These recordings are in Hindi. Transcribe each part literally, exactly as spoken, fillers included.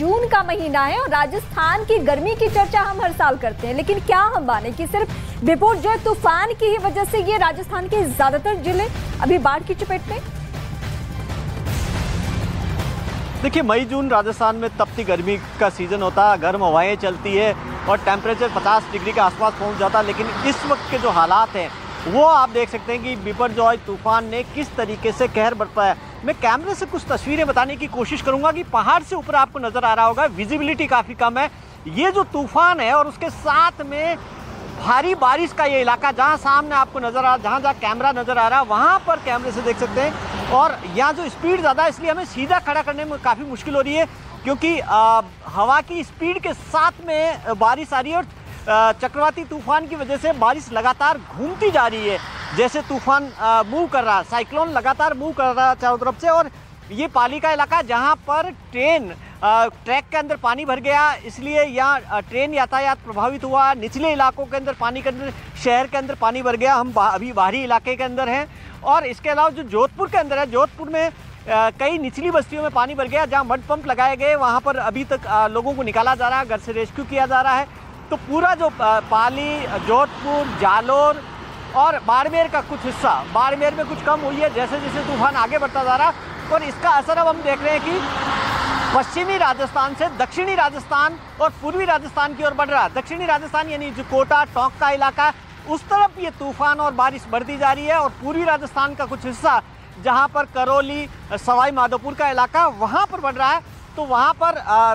जून का महीना है और राजस्थान की गर्मी की चर्चा हम हर साल करते हैं, लेकिन क्या हम माने कि सिर्फ बिपरजॉय तूफान की ही वजह से ये राजस्थान के ज्यादातर जिले अभी बाढ़ की चपेट में? देखिए, मई जून राजस्थान में तपती गर्मी का सीजन होता है, गर्म हवाएं चलती है और टेम्परेचर पचास डिग्री के आसपास पहुंच जाता है। लेकिन इस वक्त के जो हालात हैं वो आप देख सकते हैं कि बिपरजॉय तूफान ने किस तरीके से कहर बरपा है। मैं कैमरे से कुछ तस्वीरें बताने की कोशिश करूंगा कि पहाड़ से ऊपर आपको नज़र आ रहा होगा, विजिबिलिटी काफ़ी कम है। ये जो तूफान है और उसके साथ में भारी बारिश का ये इलाका, जहां सामने आपको नज़र आ जहां जहाँ कैमरा नज़र आ रहा है वहां पर कैमरे से देख सकते हैं। और यहाँ जो स्पीड ज़्यादा है इसलिए हमें सीधा खड़ा करने में काफ़ी मुश्किल हो रही है, क्योंकि आ, हवा की स्पीड के साथ में बारिश आ रही है और चक्रवाती तूफान की वजह से बारिश लगातार घूमती जा रही है। जैसे तूफान मूव कर रहा है, साइक्लोन लगातार मूव कर रहा है चारों तरफ से। और ये पाली का इलाका जहाँ पर ट्रेन ट्रैक के अंदर पानी भर गया, इसलिए यहाँ ट्रेन यातायात प्रभावित हुआ। निचले इलाकों के अंदर पानी के अंदर शहर के अंदर पानी भर गया। हम अभी बाहरी इलाके के अंदर हैं और इसके अलावा जो जोधपुर के अंदर है, जोधपुर में कई निचली बस्तियों में पानी भर गया जहाँ मड पंप लगाए गए, वहाँ पर अभी तक लोगों को निकाला जा रहा है, घर से रेस्क्यू किया जा रहा है। तो पूरा जो पाली, जोधपुर, जालौर और बाड़मेर का कुछ हिस्सा, बाड़मेर में कुछ कम हुई है जैसे जैसे तूफान आगे बढ़ता जा रहा है। और इसका असर अब हम देख रहे हैं कि पश्चिमी राजस्थान से दक्षिणी राजस्थान और पूर्वी राजस्थान की ओर बढ़ रहा है। दक्षिणी राजस्थान यानी जो कोटा टोंक का इलाका, उस तरफ ये तूफान और बारिश बढ़ती जा रही है। और पूर्वी राजस्थान का कुछ हिस्सा जहाँ पर करौली, सवाई माधोपुर का इलाका, वहाँ पर बढ़ रहा है। तो वहाँ पर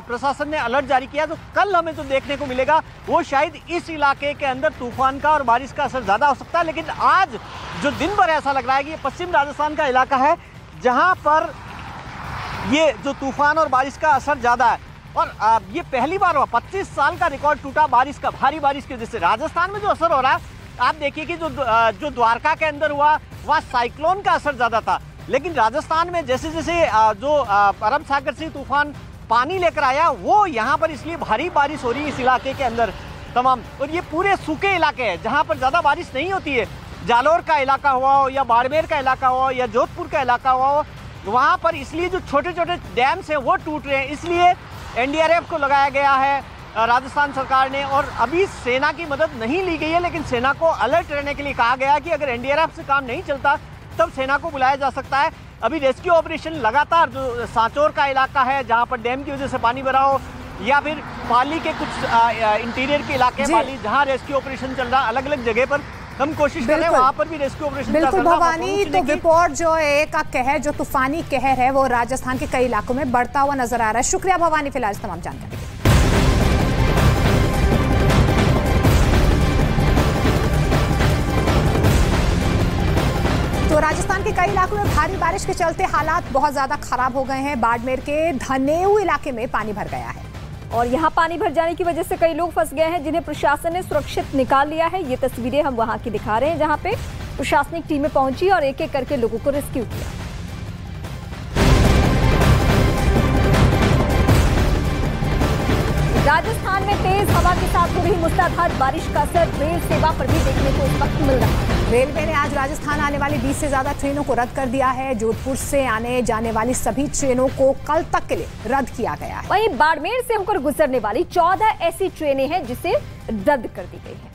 प्रशासन ने अलर्ट जारी किया। तो कल हमें जो देखने को मिलेगा वो शायद इस इलाके के अंदर तूफान का और बारिश का असर ज़्यादा हो सकता है। लेकिन आज जो दिन भर ऐसा लग रहा है कि ये पश्चिम राजस्थान का इलाका है जहाँ पर ये जो तूफान और बारिश का असर ज़्यादा है। और ये पहली बार हुआ, पच्चीस साल का रिकॉर्ड टूटा बारिश का, भारी बारिश की वजह से राजस्थान में जो असर हो रहा है। आप देखिए कि जो जो द्वारका के अंदर हुआ वहाँ साइक्लोन का असर ज़्यादा था, लेकिन राजस्थान में जैसे जैसे जो अरब सागर से तूफान पानी लेकर आया वो यहाँ पर, इसलिए भारी बारिश हो रही है इस इलाके के अंदर तमाम। और ये पूरे सूखे इलाके हैं जहाँ पर ज़्यादा बारिश नहीं होती है। जालौर का इलाका हुआ हो या बाड़मेर का इलाका हुआ हो या जोधपुर का इलाका हुआ हो, वहाँ पर इसलिए जो छोटे छोटे डैम्स हैं वो टूट रहे हैं, इसलिए एन डी आर एफ को लगाया गया है राजस्थान सरकार ने। और अभी सेना की मदद नहीं ली गई है, लेकिन सेना को अलर्ट रहने के लिए कहा गया है कि अगर एन डी आर एफ से काम नहीं चलता तब सेना को बुलाया जा सकता है। अभी रेस्क्यू ऑपरेशन लगातार, जो सांचौर का इलाका है जहां पर डैम की वजह से पानी भरा हो, या फिर पाली के कुछ इंटीरियर के इलाके पाली जहां रेस्क्यू ऑपरेशन चल रहा है, अलग अलग जगह पर हम कोशिश कर रहे हैं वहाँ पर भी रेस्क्यू ऑपरेशन। बिल्कुल भवानी, तो बिपरजॉय का कहर, जो तूफानी कहर है वो राजस्थान के कई इलाकों में बढ़ता हुआ नजर आ रहा है। शुक्रिया भवानी फिलहाल तमाम जानकारी के लिए। तो राजस्थान के कई इलाकों में भारी बारिश के चलते हालात बहुत ज्यादा खराब हो गए हैं। बाड़मेर के धनेऊ इलाके में पानी भर गया है और यहाँ पानी भर जाने की वजह से कई लोग फंस गए हैं, जिन्हें प्रशासन ने सुरक्षित निकाल लिया है। ये तस्वीरें हम वहाँ की दिखा रहे हैं जहाँ पे प्रशासनिक टीमें पहुंची और एक एक करके लोगों को रेस्क्यू किया। राजस्थान में तेज हवा के साथ हो रही मूसलाधार बारिश का असर रेल सेवा पर भी देखने को इस वक्त मिल रहा है। रेलवे ने आज राजस्थान आने वाली बीस से ज्यादा ट्रेनों को रद्द कर दिया है। जोधपुर से आने जाने वाली सभी ट्रेनों को कल तक के लिए रद्द किया गया है। वहीं बाड़मेर से होकर गुजरने वाली चौदह ऐसी ट्रेनें हैं जिसे रद्द कर दी गई है।